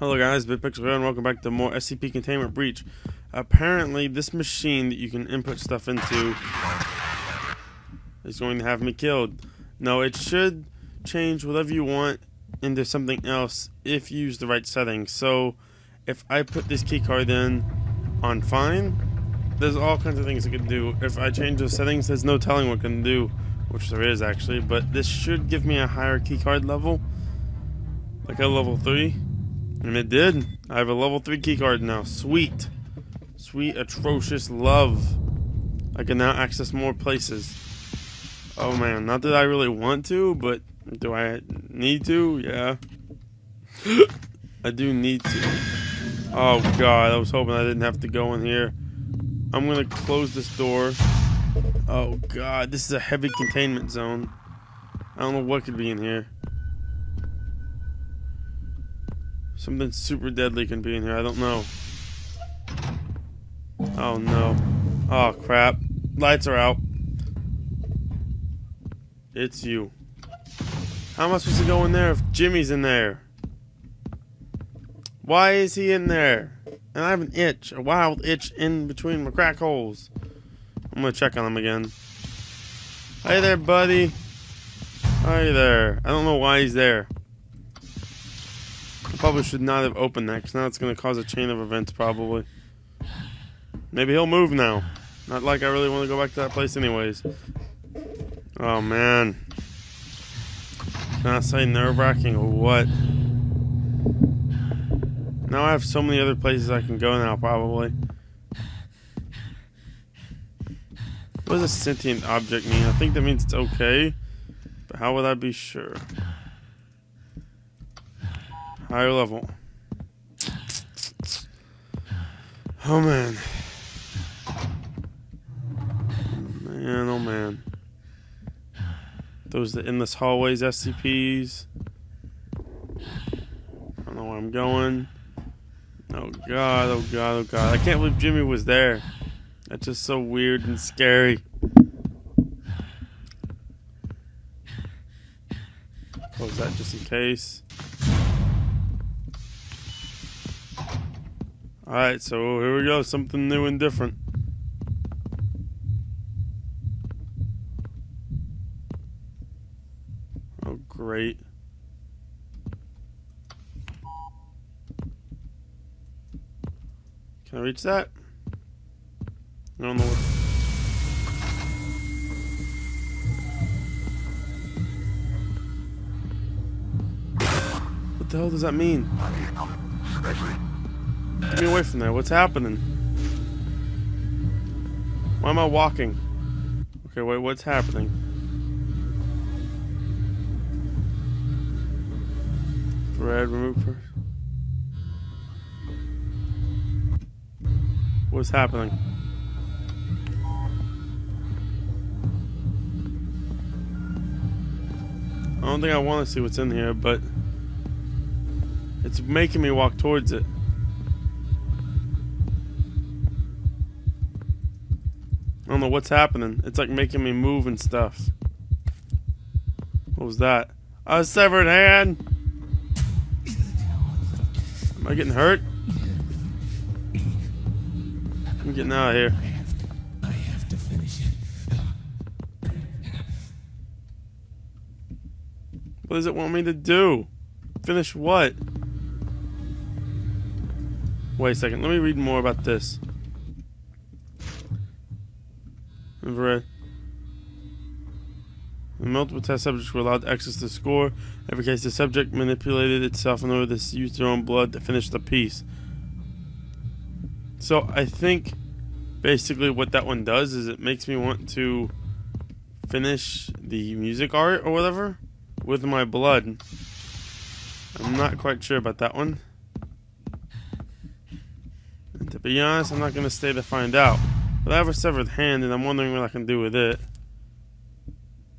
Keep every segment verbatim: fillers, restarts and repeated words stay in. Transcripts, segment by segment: Hello guys, BitPixel and welcome back to more S C P Containment Breach. Apparently this machine that you can input stuff into is going to have me killed. No, it should change whatever you want into something else if you use the right settings. So if I put this keycard in on fine, there's all kinds of things it can do. If I change the settings, there's no telling what it can do, which there is actually, but this should give me a higher keycard level, like a level three. And it did. I have a level three keycard now. Sweet. Sweet, atrocious love. I can now access more places. Oh man, not that I really want to, but do I need to? Yeah. I do need to. Oh god, I was hoping I didn't have to go in here. I'm gonna close this door. Oh god, this is a heavy containment zone. I don't know what could be in here. Something super deadly can be in here. I don't know. Oh no. Oh crap. Lights are out. It's you. How am I supposed to go in there if Jimmy's in there? Why is he in there? And I have an itch. A wild itch in between my crack holes. I'm gonna check on him again. Hey there, buddy. Hi there. I don't know why he's there. Probably should not have opened that, because now it's going to cause a chain of events, probably. Maybe he'll move now. Not like I really want to go back to that place anyways. Oh, man. Can I say nerve-wracking or what? Now I have so many other places I can go now, probably. What does a sentient object mean? I think that means it's okay. But how would I be sure? Higher level. Oh man. Man, oh man. Those are the endless hallways, S C Ps. I don't know where I'm going. Oh god, oh god, oh god. I can't believe Jimmy was there. That's just so weird and scary. Close that just in case. Alright, so here we go. Something new and different. Oh, great. Can I reach that? I don't know what. What the hell does that mean? Get me away from there. What's happening? Why am I walking? Okay, wait, what's happening? Thread removed first. What's happening? I don't think I want to see what's in here, but it's making me walk towards it. I don't know what's happening. It's like making me move and stuff. What was that? A severed hand! Am I getting hurt? I'm getting out of here. I have to finish it. What does it want me to do? Finish what? Wait a second. Let me read more about this. Infrared. Multiple test subjects were allowed to access the score. In every case, the subject manipulated itself in order to use their own blood to finish the piece. So I think basically what that one does is it makes me want to finish the music art or whatever with my blood. I'm not quite sure about that one. And to be honest, I'm not going to stay to find out. But I have a severed hand, and I'm wondering what I can do with it.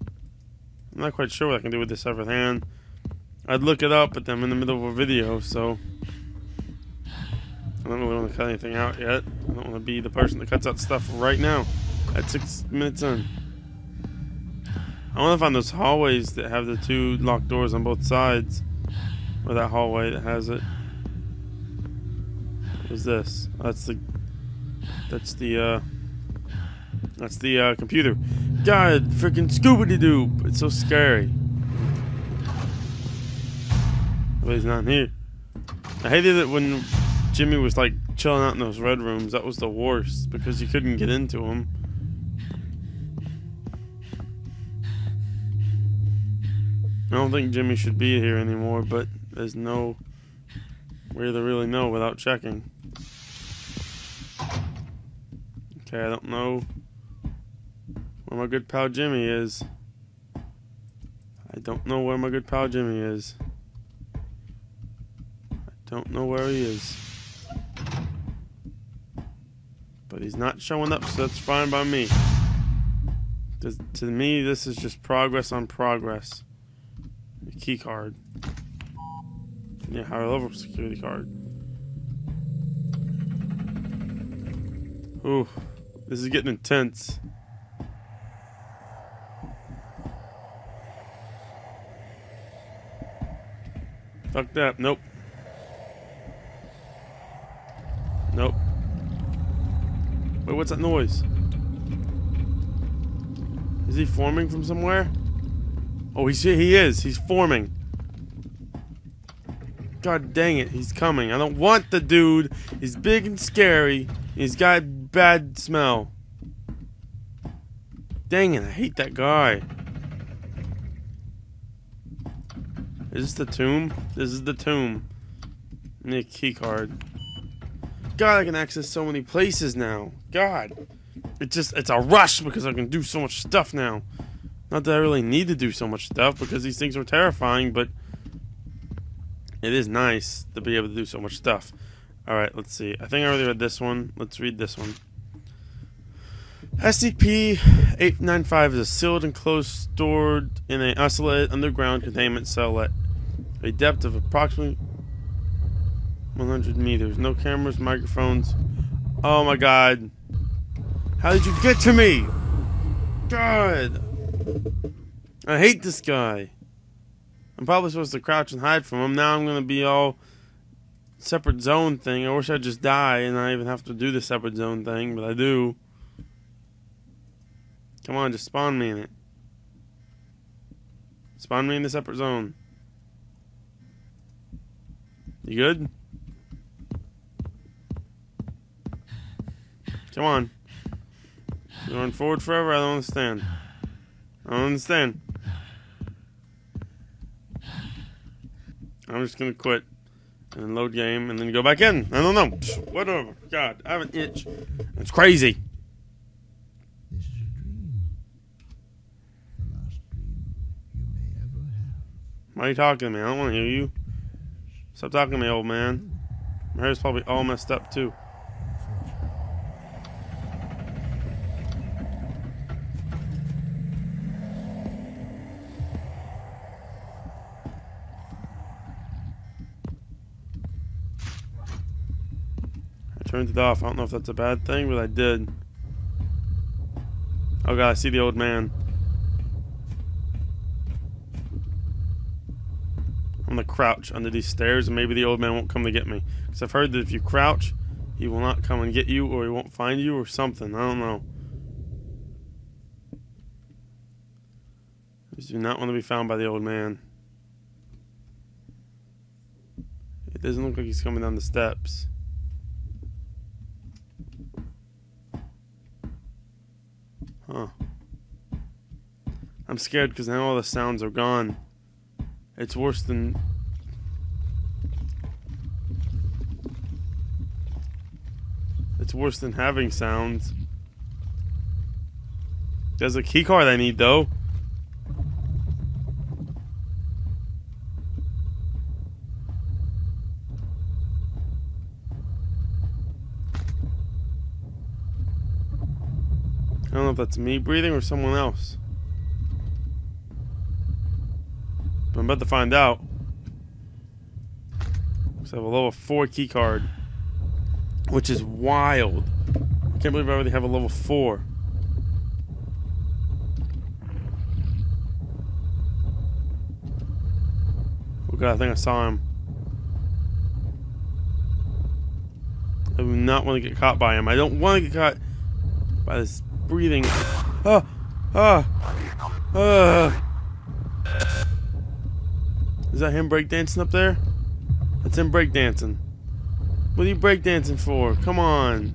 I'm not quite sure what I can do with this severed hand. I'd look it up, but I'm in the middle of a video, so I don't really want to cut anything out yet. I don't want to be the person that cuts out stuff right now. At six minutes in. I want to find those hallways that have the two locked doors on both sides. Or that hallway that has it. is this? That's the that's the uh that's the uh computer. God, freaking Scooby-Doo! It's so scary. Nobody's not here. I hated it when Jimmy was like chilling out in those red rooms. That was the worst because you couldn't get into him. I don't think Jimmy should be here anymore, but there's no way to really know without checking. Okay, I don't know where my good pal Jimmy is. I don't know where my good pal Jimmy is. I don't know where he is. But he's not showing up, so that's fine by me. Does, to me, this is just progress on progress. The key card. Yeah, higher level security card. Ooh, this is getting intense. Fuck that. Nope. Nope. Wait, what's that noise? Is he forming from somewhere? Oh, he's here. He is. He's forming. God dang it. He's coming. I don't want the dude. He's big and scary. He's got bad smell. Dang it. I hate that guy. Is this the tomb? This is the tomb. I need a key card. God, I can access so many places now. God. It's just, it's a rush because I can do so much stuff now. Not that I really need to do so much stuff because these things are terrifying, but it is nice to be able to do so much stuff. Alright, let's see. I think I already read this one. Let's read this one. S C P eight ninety-five is a sealed and closed stored in an isolated underground containment cell at a depth of approximately one hundred meters. No cameras, microphones. Oh my god. How did you get to me? God. I hate this guy. I'm probably supposed to crouch and hide from him. Now I'm going to be all separate zone thing. I wish I'd just die and not even have to do the separate zone thing, but I do. Come on, just spawn me in it. Spawn me in the separate zone. You good? Come on. Going forward forever? I don't understand. I don't understand. I'm just gonna quit and load game and then go back in. I don't know. Whatever. God, I have an itch. It's crazy. This is a dream. The last dream you may ever have. Why are you talking to me? I don't want to hear you. Stop talking to me, old man. My hair's probably all messed up too. Turned it off. I don't know if that's a bad thing, but I did. Oh god, I see the old man. I'm gonna crouch under these stairs and maybe the old man won't come to get me. Because I've heard that if you crouch, he will not come and get you or he won't find you or something. I don't know. I just do not want to be found by the old man. It doesn't look like he's coming down the steps. Huh. I'm scared because now all the sounds are gone. It's worse than... It's worse than having sounds. There's a key card I need, though. I don't know if that's me breathing or someone else. But I'm about to find out. So I have a level four key card, which is wild. I can't believe I already have a level four. Oh god, I think I saw him. not want to get caught by him. I don't want to get caught by this breathing. Ah, ah, ah. Is that him breakdancing up there? That's him breakdancing. What are you breakdancing for? Come on.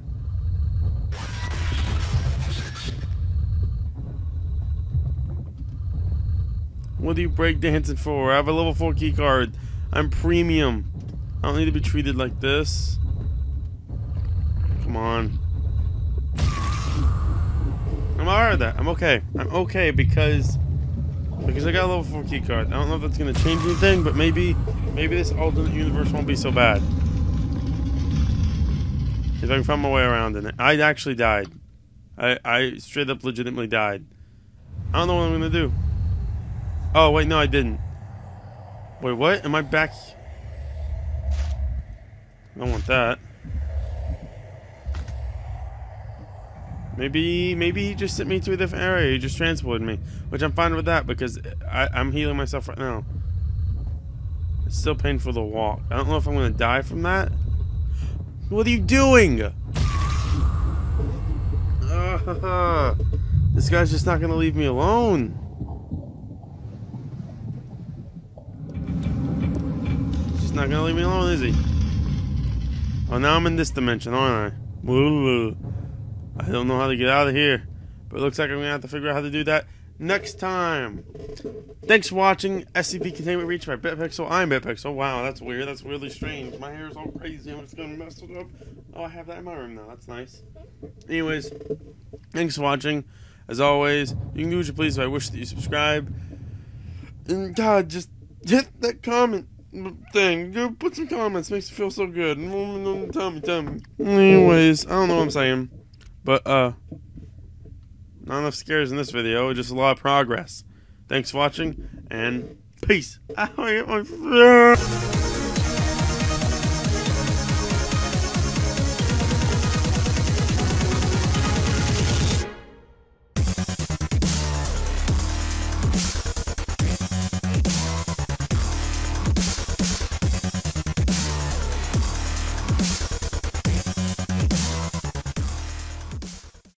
What are you breakdancing for? I have a level four key card. I'm premium. I don't need to be treated like this. Come on. I'm alright with that. I'm okay. I'm okay because because I got a level four key card. I don't know if that's gonna change anything, but maybe maybe this alternate universe won't be so bad. If I can find my way around in it. I actually died. I I straight up legitimately died. I don't know what I'm gonna do. Oh wait, no I didn't. Wait, what? Am I back? I don't want that. Maybe, maybe he just sent me to a different area. He just transported me, which I'm fine with that because I, I'm healing myself right now. It's still painful to walk. I don't know if I'm gonna die from that. What are you doing? Uh, this guy's just not gonna leave me alone. He's just not gonna leave me alone, is he? Oh, now I'm in this dimension, aren't I? Ooh. I don't know how to get out of here, but it looks like I'm gonna have to figure out how to do that next time. Thanks for watching S C P Containment Breach by BitPixel. I'm BitPixel. Wow, that's weird. That's weirdly strange. My hair is all crazy. I'm just gonna mess it up. Oh, I have that in my room now. That's nice. Anyways, thanks for watching. As always, you can do what you please, but I wish that you subscribe. And God, just hit that comment thing. Dude, put some comments. Makes me feel so good. Tell me, tell me. Anyways, I don't know what I'm saying. But, uh, not enough scares in this video, just a lot of progress. Thanks for watching, and peace.